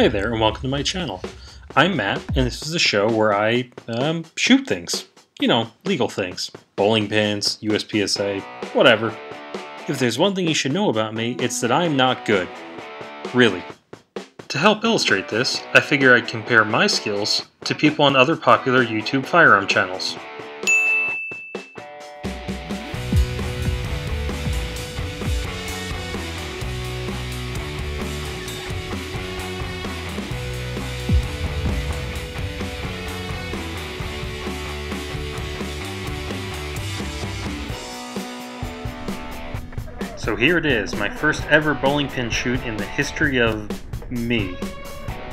Hi there and welcome to my channel. I'm Matt and this is a show where I shoot things. You know, legal things. Bowling pins, USPSA, whatever. If there's one thing you should know about me, it's that I'm not good. Really. To help illustrate this, I figure I'd compare my skills to people on other popular YouTube firearm channels. So here it is, my first ever bowling pin shoot in the history of me.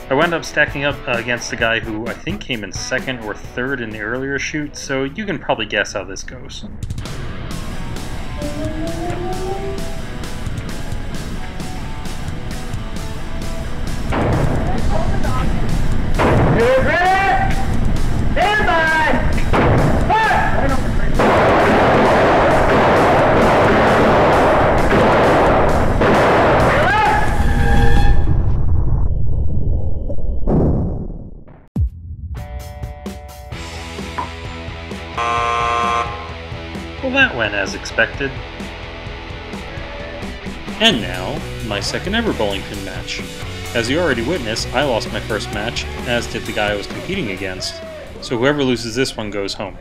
I wound up stacking up against a guy who I think came in second or third in the earlier shoot, so you can probably guess how this goes. Well, that went as expected. And now, my second ever bowling pin match. As you already witnessed, I lost my first match, as did the guy I was competing against, so whoever loses this one goes home.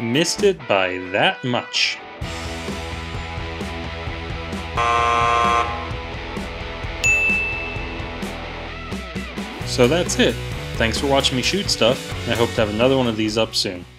Missed it by that much. So that's it. Thanks for watching me shoot stuff, and I hope to have another one of these up soon.